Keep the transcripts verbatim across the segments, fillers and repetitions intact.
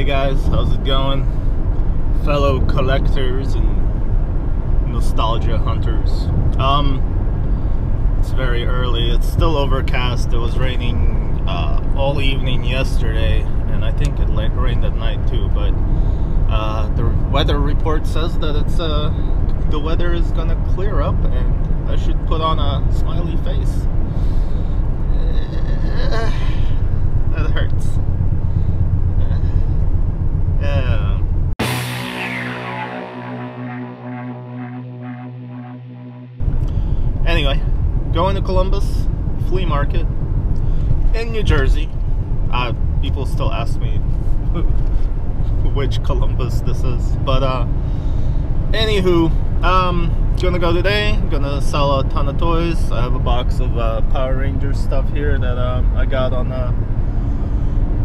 Hey guys, how's it going, fellow collectors and nostalgia hunters? Um, it's very early. It's still overcast. It was raining uh, all evening yesterday, and I think it rained at night too. But uh, the weather report says that it's uh, the weather is gonna clear up, and I should put on a smiley face. That hurts. Yeah. Anyway, going to Columbus flea market in New Jersey. Uh, people still ask me which Columbus this is, but uh, anywho, um, gonna go today. I'm gonna sell a ton of toys. I have a box of uh, Power Rangers stuff here that um, I got on uh,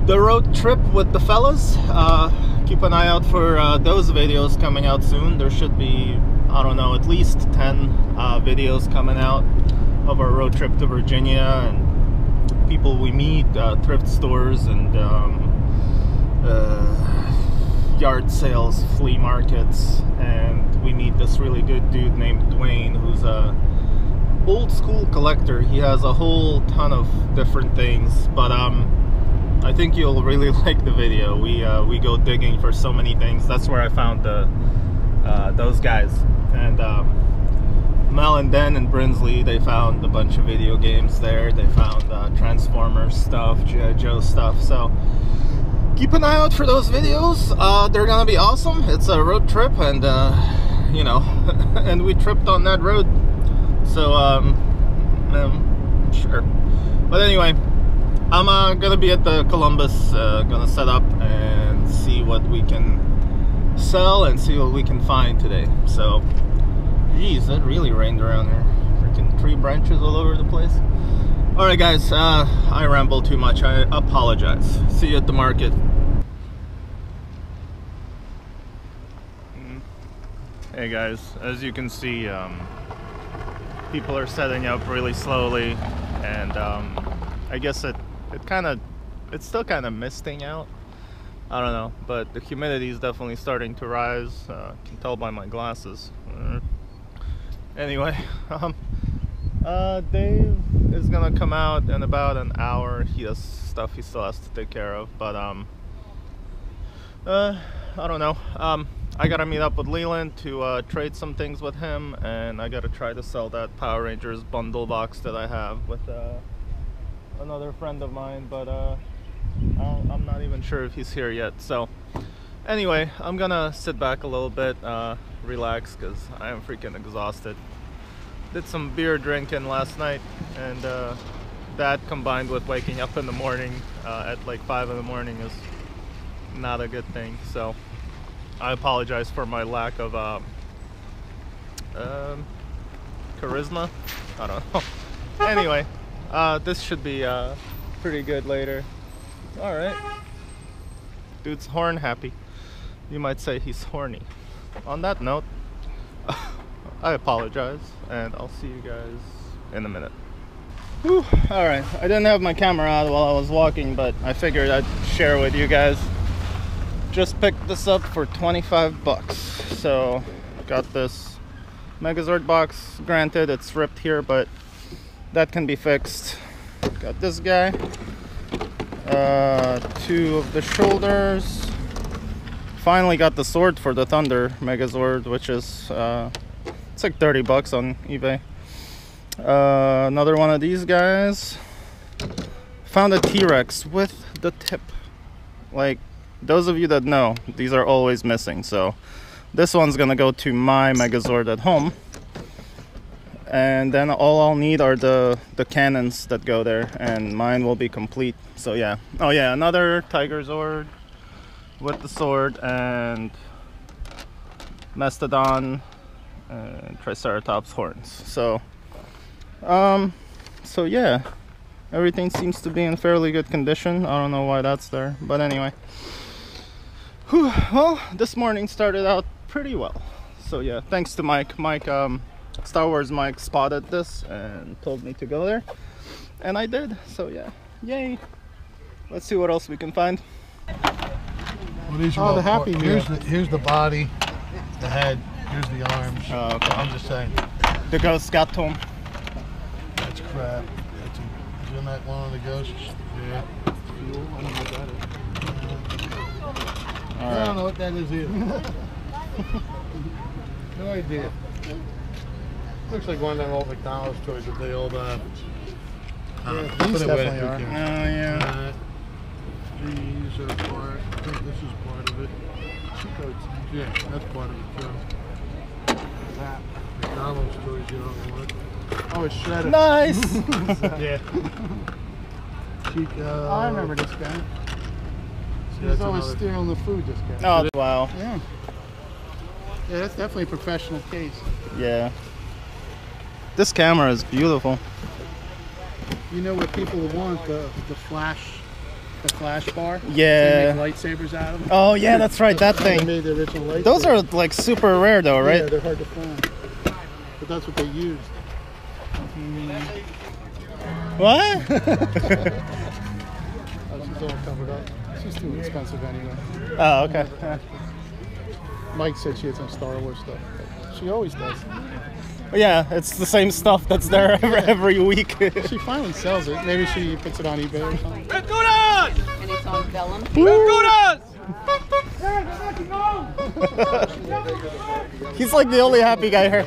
the road trip with the fellas. Uh, keep an eye out for uh, those videos coming out soon. There should be, I don't know, at least ten uh, videos coming out of our road trip to Virginia and people we meet, uh, thrift stores and um, uh, yard sales, flea markets. And we meet this really good dude named Dwayne, who's a old school collector. He has a whole ton of different things, but um I think you'll really like the video. We uh, we go digging for so many things. That's where I found the uh, those guys, and um, Mel and Dan and Brinsley. They found a bunch of video games there. They found uh, Transformers stuff, G I Joe stuff. So keep an eye out for those videos. Uh, they're gonna be awesome. It's a road trip, and uh, you know, and we tripped on that road. So um, um sure. But anyway. I'm uh, gonna be at the Columbus, uh, gonna set up and see what we can sell and see what we can find today. So, geez, it really rained around here. Freaking tree branches all over the place. Alright guys, uh, I ramble too much. I apologize. See you at the market. Hey guys, as you can see, um, people are setting up really slowly, and um, I guess it It kind of, it's still kind of misting out. I don't know, but the humidity is definitely starting to rise. Uh, can tell by my glasses. Uh, anyway, um, uh, Dave is gonna come out in about an hour. He has stuff he still has to take care of, but um, uh, I don't know. Um, I gotta meet up with Leland to uh, trade some things with him, and I gotta try to sell that Power Rangers bundle box that I have with. Uh, another friend of mine, but uh, I'm not even sure if he's here yet. So anyway, I'm gonna sit back a little bit, uh, relax, because I am freaking exhausted. Did some beer drinking last night, and uh, that combined with waking up in the morning uh, at like five in the morning is not a good thing. So I apologize for my lack of uh, um, charisma, I don't know. Anyway, Uh, this should be uh, pretty good later. Alright. Dude's horn happy. You might say he's horny. On that note, I apologize, and I'll see you guys in a minute. Alright, I didn't have my camera out while I was walking, but I figured I'd share with you guys. Just picked this up for twenty-five bucks. So, got this Megazord box. Granted, it's ripped here, but that can be fixed. Got this guy, uh, two of the shoulders. Finally got the sword for the Thunder Megazord, which is uh, it's like thirty bucks on eBay. Uh, another one of these guys. Found a T-Rex with the tip. Like, those of you that know, these are always missing. So this one's gonna go to my Megazord at home. And then all I'll need are the the cannons that go there, and mine will be complete. So yeah. Oh yeah, another Tigerzord with the sword, and Mastodon and Triceratops horns. So um so yeah, everything seems to be in fairly good condition. I don't know why that's there, but anyway. Whew, well, this morning started out pretty well. So yeah, thanks to Mike. Mike um Star Wars Mike spotted this and told me to go there, and I did. So yeah, yay. Let's see what else we can find. Well, these are oh, the happy meal. Here's the, here's the body, the head, here's the arms. Oh, okay. I'm just saying. The ghost got to him. That's crap. That's a, isn't that one of the ghosts? Yeah. Fuel? I don't know what that is. Yeah. All right. I don't know what that is either. No idea. Looks like one of them old McDonald's toys with the old, uh... Yeah, these definitely are. Oh, yeah. Uh, these are part... I think this is part of it. Yeah, that's part of it, too. That. McDonald's toys you don't want. Oh, it's shredded. Nice! Yeah. Chico. I remember this guy. He was always stealing the food, this guy. Oh, wow. Yeah. Yeah, that's definitely a professional case. Yeah. This camera is beautiful. You know what people want, the the flash, the flash bar. Yeah. They make lightsabers out of them. Oh yeah, that's right. That thing. They made the original lightsaber. Those are like super rare though, right? Yeah, they're hard to find. But that's what they used. Mm-hmm. What? Oh, she's all covered up. She's too expensive anyway. Oh okay. Mike said she had some Star Wars stuff. She always does. Yeah, it's the same stuff that's there every, every week. She finally sells it. Maybe she puts it on eBay or something. And it's on vellum. He's like the only happy guy here.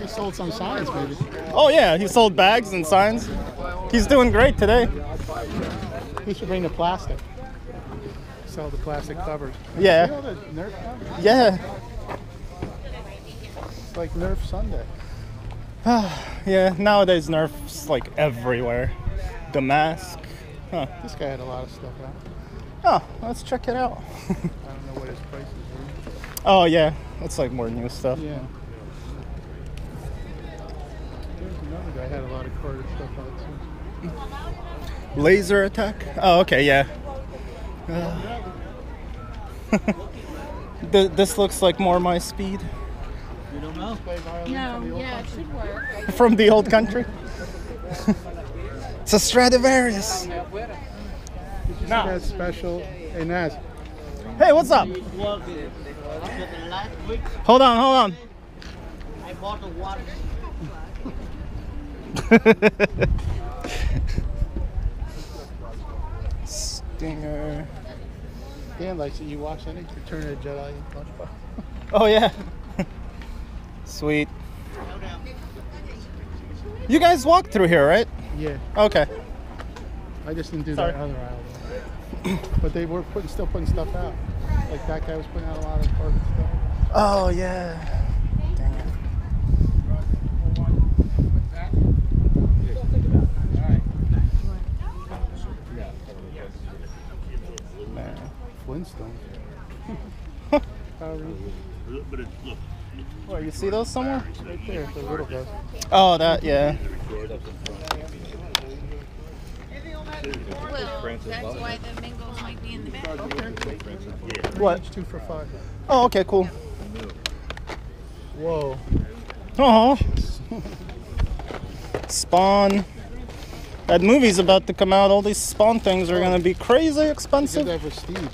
He sold some signs, maybe. Oh yeah, he sold bags and signs. He's doing great today. He should bring the plastic. Sell the plastic covers. Yeah. You know the Nerf covers? Yeah. Like Nerf Sunday. Yeah, nowadays Nerf's like everywhere. The mask. Huh. This guy had a lot of stuff out. Oh, let's check it out. I don't know what his prices were. Oh yeah, that's like more new stuff. Yeah. There's another guy had a lot of Carter stuff out too. Laser attack? Oh okay, yeah. Uh. Th this looks like more my speed. You don't know? No, yeah, it should work. From the old country? It's a Stradivarius. No. That's special. Hey, Naz. Hey, what's up? Hold on, hold on. I bought the water. Stinger. Dan likes it. You watch any Return of Jedi lunchbox? Oh, yeah. Sweet. You guys walked through here, right? Yeah. Okay. I just didn't do Sorry. that other aisle. But they were putting, still putting stuff out. Like that guy was putting out a lot of carbon stuff. Oh, yeah. Dang it. Man. Flintstone. Power Rangers. What, you see those somewhere? Right there, the little guys. Oh, that, yeah. Well, that's why the mingles might be in the back. Okay. What? Two for five. Oh, okay, cool. Whoa. Oh. Spawn. That movie's about to come out. All these Spawn things are going to be crazy expensive. That for Steve.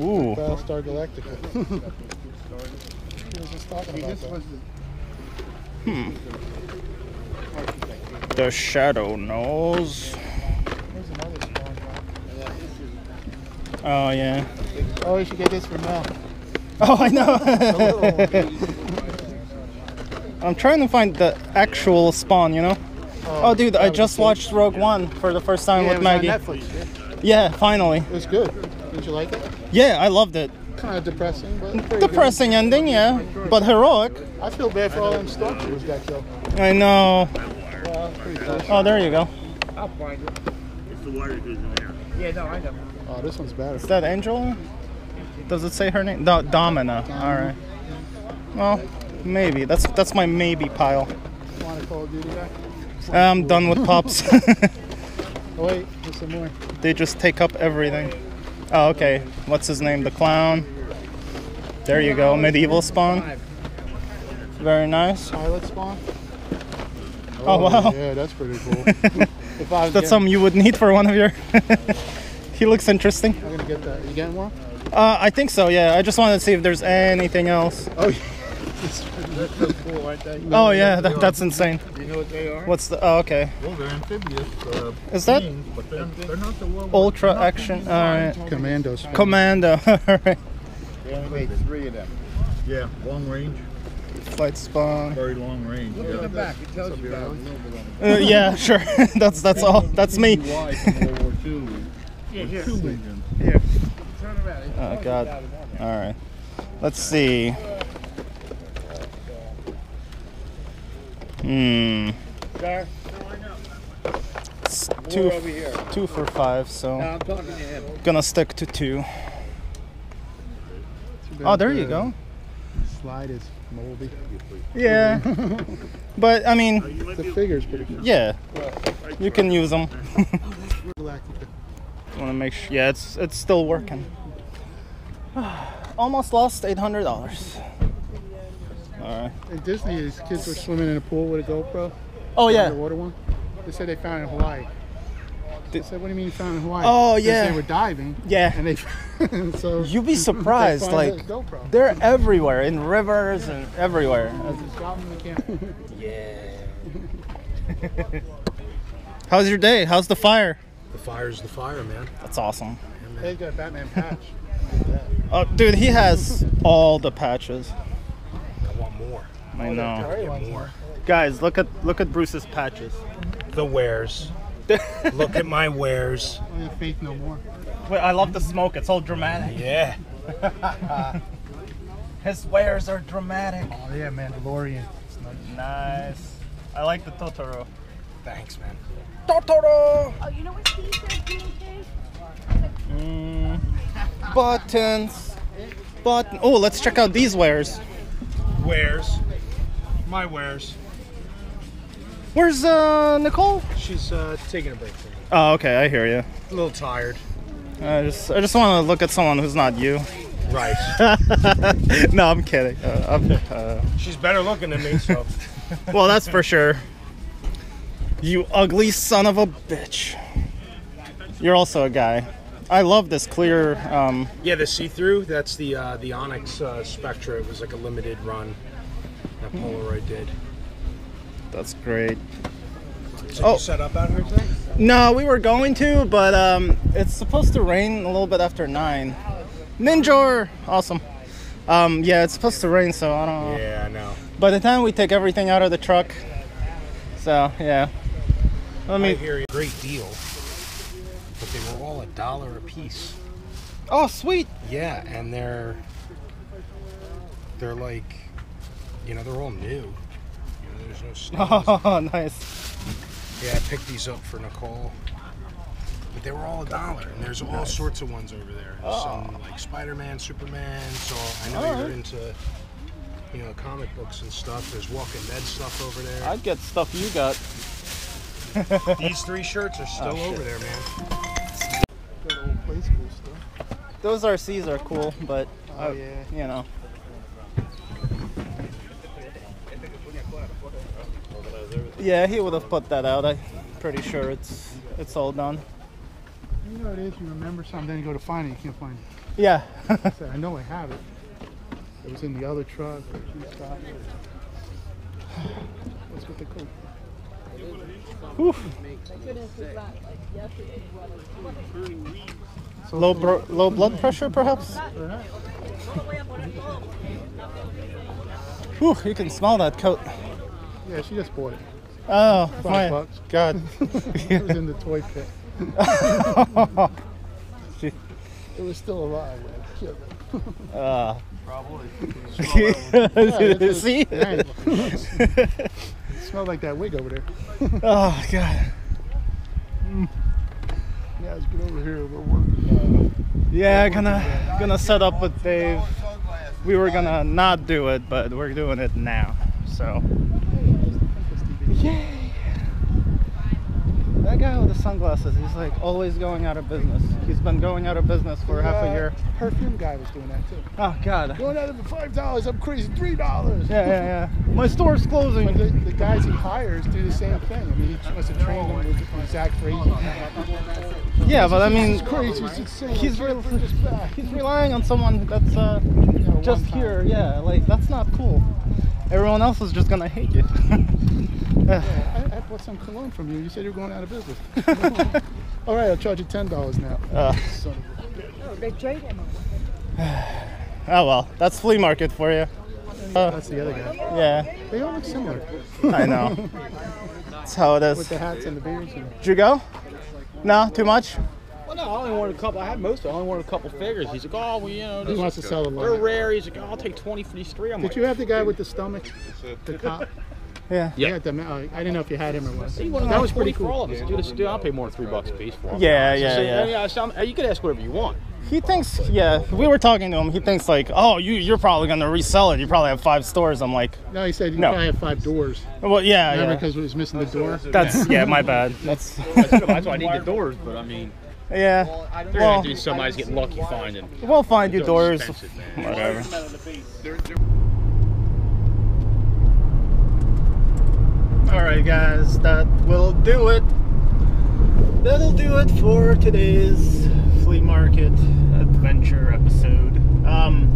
Ooh. Battlestar Galactica. Hmm. The shadow knows. Oh yeah. Oh, you should get this for Mel. Oh, I know. I'm trying to find the actual Spawn, you know. Oh, oh dude, I just watched Rogue One for the first time yeah, with Maggie. It was on Netflix, yeah. yeah, finally. It was good. Did you like it? Yeah, I loved it. Kind of depressing, but depressing good. ending, yeah, but heroic. I feel bad for all them stormtroopers who got killed. I know. Well, oh, there you go. I'll find it. It's the water who's in there. Yeah, no, I know. Oh, this one's better. Is that Angel? Does it say her name? No, Domina. All right. Well, maybe. That's that's my maybe pile. Want to Call of Duty back? I'm done with pops. Oh wait, there's some more. They just take up everything. Oh, okay. What's his name? The clown. There you go. Medieval Spawn. Very nice. Pilot Spawn. Oh, oh wow. Yeah, that's pretty cool. If I was that's getting... something you would need for one of your He looks interesting. I'm gonna get that. You getting one? Uh, I think so, yeah. I just wanted to see if there's anything else. Oh, yeah. That's so cool, right there. You know oh, yeah, that, that's insane. Do you know what they are? What's the... Oh, okay. Well, they're amphibious. Uh, Is that... Mean, but they're, they're not the world Ultra world. action. Alright. Commando. Commando. Alright. They only made three of them. Yeah, long range. Flight spawn. Very long range. Look yeah. at the back. It tells you about uh, yeah, sure. that's that's all. That's me. Yeah, here. Here. Turn around. Oh, God. All right. Let's see. Hmm. It's two, two for five, so I'm gonna stick to two. Oh, there you go. Slide is moldy. Yeah. But, I mean... The figure's pretty good. Yeah. You can use them. Want to make sure, yeah, it's it's still working. Almost lost eight hundred dollars. All right. At Disney, these kids were swimming in a pool with a GoPro. Oh yeah. Underwater one. They said they found it in Hawaii. They said, "What do you mean you found it in Hawaii?" Oh yeah. They, they were diving. Yeah. And they. So you'd be surprised, like they're everywhere in rivers yeah. and everywhere. Yeah. How's your day? How's the fire? The fire's the fire, man. That's awesome. Yeah, man. He's got a Batman patch. Oh, dude, he has all the patches. I want more. I know. I want more. Guys, look at look at Bruce's patches. The wares. Look at my wares. Faith No More. Wait, I love the smoke. It's all dramatic. Yeah. His wares are dramatic. Oh yeah, Mandalorian. It's nice. nice. I like the Totoro. Thanks, man. Totoro! Oh, you know what he said, Dave? Mm, buttons. Button. Oh, let's check out these wares. Wares. My wares. Where's uh, Nicole? She's uh, taking a break from me. Oh, okay. I hear you. A little tired. I just, I just want to look at someone who's not you. Right. No, I'm kidding. Uh, I'm, uh... She's better looking than me, so. Well, that's for sure. You ugly son of a bitch. You're also a guy. I love this clear... Um, yeah, the see-through, that's the uh, the Onyx uh, Spectra. It was like a limited run that Polaroid did. That's great. So oh. you set up out here today? No, we were going to, but um, it's supposed to rain a little bit after nine. Ninja! Awesome. Um, yeah, it's supposed to rain, so I don't know. Yeah, I know. By the time we take everything out of the truck, so, yeah. Let me I hear a great deal, but they were all a dollar a piece. Oh, sweet! Yeah, and they're they're like, you know, they're all new. You know, there's no snow. Oh, nice. Yeah, I picked these up for Nicole, but they were all a dollar, and there's all nice. sorts of ones over there. Oh. Some like Spider-Man, Superman. So I know all you're right. into, you know, comic books and stuff. There's Walking Dead stuff over there. I'd get stuff you got. These three shirts are still oh, over there, man. Those R Cs are cool, but oh, I, yeah. you know. Yeah, he would have put that out. I'm pretty sure it's it's all done. You know it is. You remember something, then you go to find it, you can't find it. Yeah. I, said, I know I have it. It was in the other truck. What's with the coat? Oof. Low, bro low blood pressure, perhaps? Whew, you can smell that coat. Yeah, she just bought it. Oh, my God. It was in the toy pit. It was still alive. Uh, Probably. Yeah, see? Smelled like that wig over there. Oh, God. Mm. Yeah, let's get over here. We're working. Uh, yeah, gonna gonna set up with Dave. We were gonna not do it, but we're doing it now. So. Yay! that guy with the sunglasses, he's like always going out of business. He's been going out of business for the, half a year. Uh, perfume guy was doing that too. Oh God. Going out of the five dollars, I'm crazy, three dollars. Yeah, yeah, yeah. My store's closing. But the, the guys he hires do the same thing. I mean, he must have trained them with exact rate. Yeah, but I mean, it's crazy. He's re he's relying on someone that's uh, you know, just here. Yeah, like that's not cool. Everyone else is just gonna hate you. Yeah, I, I bought some cologne from you. You said you were going out of business. All right, I'll charge you ten dollars now. Uh, Son of a bitch. Oh, they trade him. Oh well, that's flea market for you. Uh, that's the other guy. Yeah. They all look similar. I know. That's how it is. With the hats and the beards. And... Did you go? No, too much. Well, no, I only wanted a couple. I had most of it. I only wanted a couple figures. He's like, oh, well, you know, this he wants to sell them. They're rare. He's like, oh, I'll take twenty for these three. I'm Did like, you have the guy with the stomach? The cop. Yeah. Yeah. I didn't know if you had him or what. See, well, that was pretty cool. For all of us. Dude, dude, I'll pay more than three bucks a piece for him. Yeah, yeah, so, yeah. yeah so you could ask whatever you want. He thinks, yeah, we were talking to him. He thinks like, oh, you, you're probably going to resell it. You probably have five stores. I'm like, no, he said you no. probably have five doors. Well, yeah, Remember yeah. Because it was missing the door. That's yeah, my bad. That's that's why I need the doors. But I mean, yeah. Well, well dude, somebody's getting lucky finding. We'll find you doors. Whatever. Alright guys, that will do it. That'll do it for today's flea market adventure episode. Um,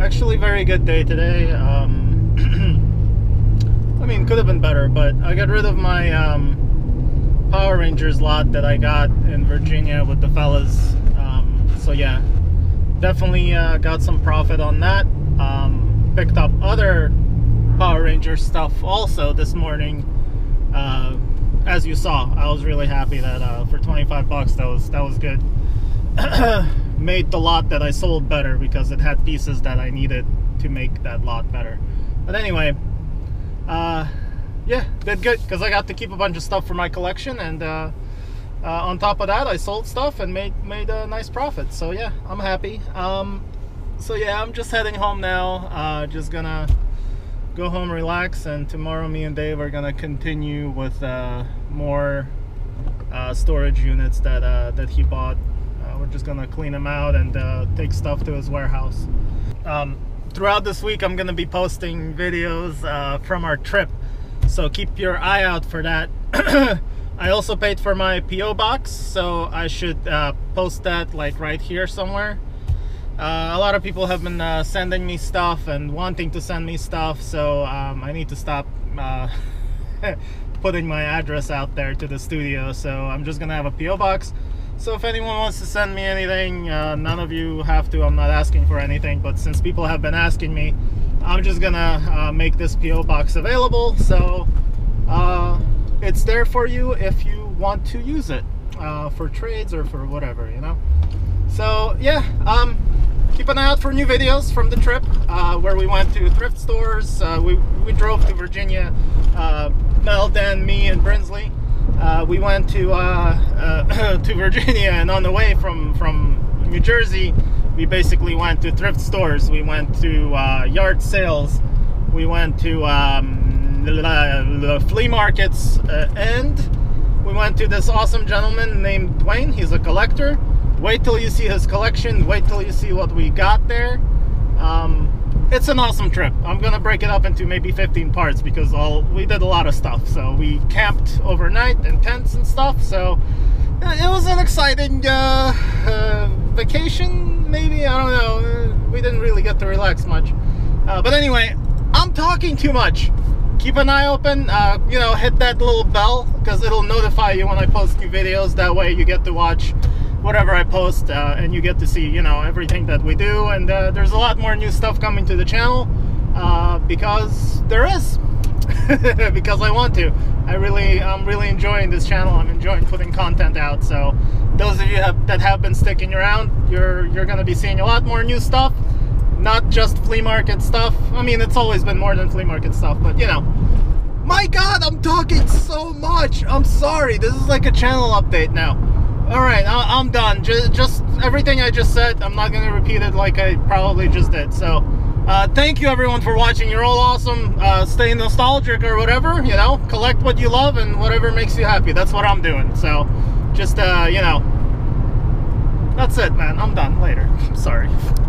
actually very good day today. Um, I mean, could have been better, but I got rid of my um, Power Rangers lot that I got in Virginia with the fellas. Um, so yeah, definitely uh, got some profit on that. Um, picked up other Power Ranger stuff also this morning. Uh, as you saw, I was really happy that uh, for twenty-five bucks that was that was good. Made the lot that I sold better because it had pieces that I needed to make that lot better. But anyway, uh, yeah, did good because I got to keep a bunch of stuff for my collection, and uh, uh, on top of that I sold stuff and made made a nice profit. So yeah, I'm happy. Um, so yeah, I'm just heading home now. Uh, just gonna go home, relax, and tomorrow me and Dave are gonna continue with uh, more uh, storage units that uh, that he bought. Uh, we're just gonna clean them out and uh, take stuff to his warehouse. Um, throughout this week, I'm gonna be posting videos uh, from our trip, so keep your eye out for that. I also paid for my P O box, so I should uh, post that like right here somewhere. Uh, a lot of people have been uh, sending me stuff and wanting to send me stuff, so um, I need to stop uh, putting my address out there to the studio. So I'm just gonna have a P O box. So if anyone wants to send me anything, uh, none of you have to. I'm not asking for anything, but since people have been asking me, I'm just gonna uh, make this P O box available. So uh, it's there for you if you want to use it uh, for trades or for whatever, you know. So yeah. Um, Keep an eye out for new videos from the trip, uh, where we went to thrift stores. Uh, we, we drove to Virginia, uh, Mel, Dan, me, and Brinsley. Uh, we went to, uh, uh, to Virginia, and on the way from, from New Jersey, we basically went to thrift stores. We went to uh, yard sales. We went to um, the flea markets, uh, and we went to this awesome gentleman named Dwayne. He's a collector. Wait till you see his collection. Wait till you see what we got there. Um, it's an awesome trip. I'm gonna break it up into maybe fifteen parts because all we did a lot of stuff. So we camped overnight in tents and stuff. So it was an exciting uh, uh, vacation. Maybe, I don't know. We didn't really get to relax much. Uh, but anyway, I'm talking too much. Keep an eye open. Uh, you know, hit that little bell because it'll notify you when I post new videos. That way you get to watch whatever I post, uh, and you get to see, you know, everything that we do. And uh, there's a lot more new stuff coming to the channel uh, because there is. Because I want to. I really, I'm really enjoying this channel. I'm enjoying putting content out. So those of you have, that have been sticking around, you're you're gonna be seeing a lot more new stuff, not just flea market stuff. I mean, it's always been more than flea market stuff, but you know. My God, I'm talking so much. I'm sorry. This is like a channel update now. All right, I'm done. Just, just everything I just said, I'm not going to repeat it like I probably just did. So Uh, thank you everyone for watching. You're all awesome. Uh, stay nostalgic or whatever, you know, collect what you love and whatever makes you happy. That's what I'm doing. So just, uh, you know, that's it, man. I'm done. Later. I'm sorry.